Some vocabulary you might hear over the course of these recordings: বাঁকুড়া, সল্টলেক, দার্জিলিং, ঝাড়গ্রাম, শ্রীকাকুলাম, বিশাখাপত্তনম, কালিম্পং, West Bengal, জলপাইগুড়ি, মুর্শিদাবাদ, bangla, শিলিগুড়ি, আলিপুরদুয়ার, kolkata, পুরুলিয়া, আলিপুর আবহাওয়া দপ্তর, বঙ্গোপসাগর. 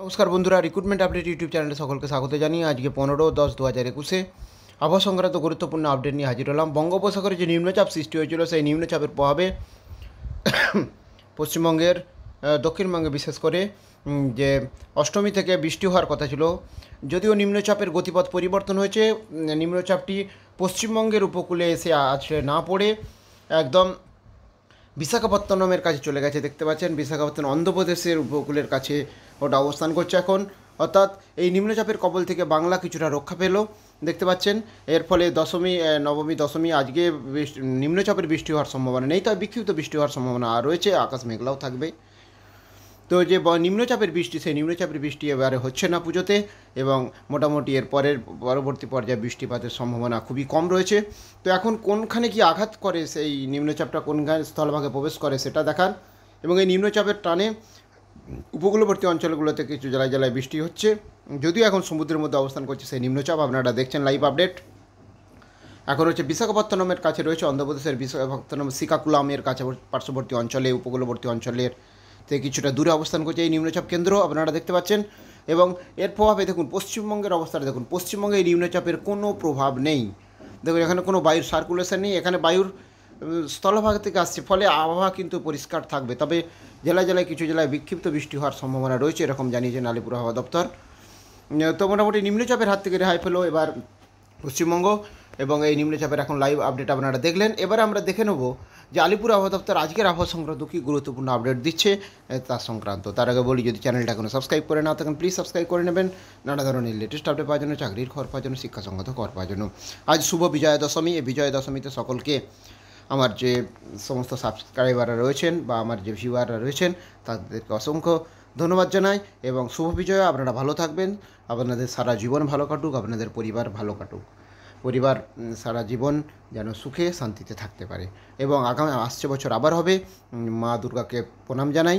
নমস্কার বন্ধুরা, recruitment update YouTube চ্যানেলে সকলকে স্বাগত জানিয়ে আজকে 15/10/2021 আবহাওয়া সংক্রান্ত গুরুত্বপূর্ণ আপডেট নিয়ে হাজির হলাম। বঙ্গোপসাগরে যে নিম্নচাপ সৃষ্টি হয়েছিল সেই নিম্নচাপের প্রভাবে পশ্চিমবঙ্গের দক্ষিণবঙ্গে বিশেষ করে যে অষ্টমী থেকে বৃষ্টি হওয়ার কথা ছিল, যদিও নিম্নচাপের গতিপথ পরিবর্তন হয়েছে। নিম্নচাপটি পশ্চিমবঙ্গের উপকূলে এসে আছড়ে না পড়ে একদম বিশাখাপত্তনমের কাছে চলে গেছে। দেখতে পাচ্ছেন বিশাখাপত্তনম অন্ধ্রপ্রদেশের উপকূলের কাছে ওটা অবস্থান করছে এখন, অর্থাৎ এই নিম্নচাপের কবল থেকে বাংলা কিছুটা রক্ষা পেল। দেখতে পাচ্ছেন এর ফলে নবমী দশমী আজকে নিম্নচাপের বৃষ্টি হওয়ার সম্ভাবনা নেই, তবে বিক্ষিপ্ত বৃষ্টি হওয়ার সম্ভাবনা রয়েছে, আকাশ মেঘলাও থাকবে। তো যে নিম্নচাপের বৃষ্টি, সেই নিম্নচাপের বৃষ্টি এবারে হচ্ছে না পুজোতে, এবং মোটামুটি এর পরবর্তী পর্যায়ে বৃষ্টিপাতের সম্ভাবনা খুবই কম রয়েছে। তো এখন কোনখানে কি আঘাত করে, সেই নিম্নচাপটা কোনখানে স্থলভাগে প্রবেশ করে সেটা দেখার, এবং এই নিম্নচাপের টানে উপকূলবর্তী অঞ্চলগুলোতে কিছু জেলায় জেলায় বৃষ্টি হচ্ছে, যদিও এখন সমুদ্রের মধ্যে অবস্থান করছে সেই নিম্নচাপ। আপনারা দেখছেন লাইভ আপডেট। এখন হচ্ছে বিশাখাপত্তনমের কাছে রয়েছে, অন্ধ্রপ্রদেশের বিশাখাপত্তনম শ্রীকাকুলামের কাছে পার্শ্ববর্তী অঞ্চলে, উপকূলবর্তী অঞ্চলের থেকে কিছুটা দূরে অবস্থান করছে এই নিম্নচাপ কেন্দ্র, আপনারা দেখতে পাচ্ছেন। এবং এর প্রভাবে দেখুন পশ্চিমবঙ্গের অবস্থাটা দেখুন, পশ্চিমবঙ্গে এই নিম্নচাপের কোনো প্রভাব নেই। দেখুন এখানে কোনো বায়ুর সার্কুলেশন নেই, এখানে বায়ুর স্থলভাগ থেকে আসছে, ফলে আবহাওয়া কিন্তু পরিষ্কার থাকবে। তবে জেলায় জেলায় কিছু জেলায় বিক্ষিপ্ত বৃষ্টি হওয়ার সম্ভাবনা রয়েছে, এরকম জানিয়েছেন আলিপুর আবহাওয়া দপ্তর। তো মোটামুটি নিম্নচাপের হাত থেকে রেহাই পেল এবার পশ্চিমবঙ্গ, এবং এই নিম্নচাপের এখন লাইভ আপডেট আপনারা দেখলেন। এবার আমরা দেখে নেব যে আলিপুর আবহাওয়া দপ্তর আজকের আবহাওয়া সংক্রান্ত কী গুরুত্বপূর্ণ আপডেট দিচ্ছে তার সংক্রান্ত। তার আগে বলি, যদি চ্যানেলটা এখনও সাবস্ক্রাইব করে না থাকেন প্লিজ সাবস্ক্রাইব করে নেবেন, নানা ধরনের লেটেস্ট আপডেট পাওয়ার জন্য, চাকরির খবর পাওয়ার জন্য, শিক্ষা সংক্রান্ত খবর পাওয়ার জন্য। আজ শুভ বিজয়া দশমী। এই বিজয়া দশমীতে সকলকে আমার যে সমস্ত সাবস্ক্রাইবাররা রয়েছেন বা আমার যে ভিউয়াররা রয়েছেন তাদেরকে অসংখ্য ধন্যবাদ জানাই এবং শুভ বিজয়া। আপনারা ভালো থাকবেন, আপনাদের সারা জীবন ভালো কাটুক, আপনাদের পরিবার ভালো কাটুক, পরিবার সারা জীবন যেন সুখে শান্তিতে থাকতে পারে, এবং আগামী আসছে বছর আবার হবে। মা দুর্গাকে প্রণাম জানাই।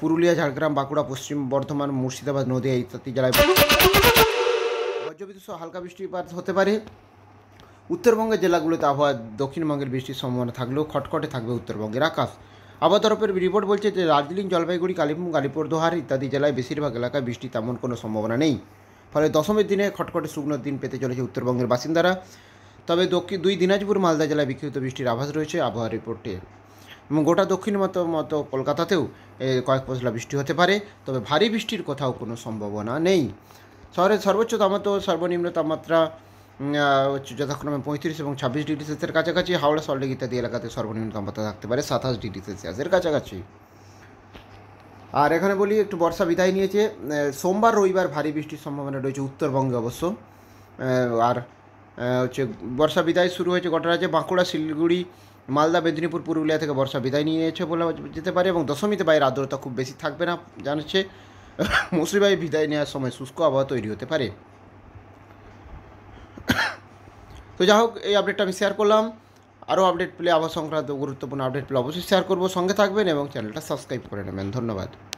পুরুলিয়া, ঝাড়গ্রাম, বাঁকুড়া, পশ্চিম বর্ধমান, মুর্শিদাবাদ, নদীয়া ইত্যাদি জেলায় বজ্রবিদ্যুৎ সহ হালকা বৃষ্টিপাত হতে পারে। উত্তরবঙ্গের জেলাগুলোতে আবহাওয়া দক্ষিণবঙ্গের বৃষ্টির সম্ভাবনা থাকলেও খটখটে থাকবে উত্তরবঙ্গের আকাশ। আবহাওয়া দপ্তরের রিপোর্ট বলছে যে দার্জিলিং, জলপাইগুড়ি, কালিম্পং, আলিপুরদুয়ার ইত্যাদি জেলায় বেশিরভাগ এলাকায় বৃষ্টি তেমন কোনো সম্ভাবনা নেই, ফলে দশমীর দিনে খটখটে শুকনো দিন পেতে চলেছে উত্তরবঙ্গের বাসিন্দারা। তবে দুই দিনাজপুর, মালদা জেলায় বিক্ষিপ্ত বৃষ্টির আভাস রয়েছে আবহাওয়া রিপোর্টে, এবং গোটা দক্ষিণ মতো কলকাতাতেও কয়েক পশলা বৃষ্টি হতে পারে, তবে ভারী বৃষ্টির কোথাও কোনো সম্ভাবনা নেই। শহরের সর্বোচ্চ তাপমাত্রা ও সর্বনিম্ন তাপমাত্রা যথাক্রমে 35 এবং 26 ডিগ্রি সেলসিয়াসের কাছাকাছি। হাওড়া, সল্টলেক ইত্যাদি এলাকাতে সর্বনিম্ন তাপমাত্রা থাকতে পারে 27 ডিগ্রি সেলসিয়াসের কাছাকাছি। আর এখানে বলি একটু বর্ষা বিদায় নিয়েছে, সোমবার রবিবার ভারী বৃষ্টির সম্ভাবনা রয়েছে উত্তরবঙ্গে অবশ্য। আর হচ্ছে বর্ষা বিদায় শুরু হয়েছে গোটা রাজ্যে, বাঁকুড়া, শিলিগুড়ি, মালদা, মেদিনীপুর, পুরুলিয়া থেকে বর্ষা বিদায় নিয়েছে বলা যেতে পারে, এবং দশমীতে বাইরে আর্দ্রতা খুব বেশি থাকবে না জানাচ্ছে। মৌসুমিবায়ু বিদায় নেওয়ার সময় শুষ্ক আবহাওয়া তৈরি হতে পারে। তো যা হোক এই আপডেটটা আমি শেয়ার করলাম, আরও আপডেট পেলে আবহাওয়া সংক্রান্ত গুরুত্বপূর্ণ আপডেট পেলে অবশ্যই শেয়ার করব। সঙ্গে থাকবেন এবং চ্যানেলটা সাবস্ক্রাইব করে নেবেন। ধন্যবাদ।